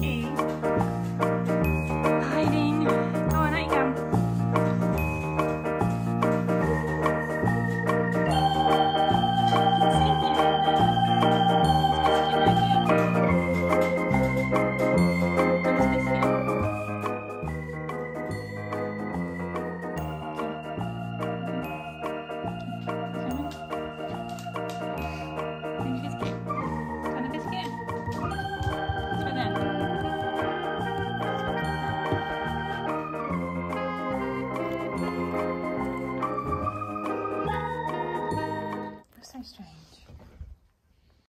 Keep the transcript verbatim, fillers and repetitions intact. A.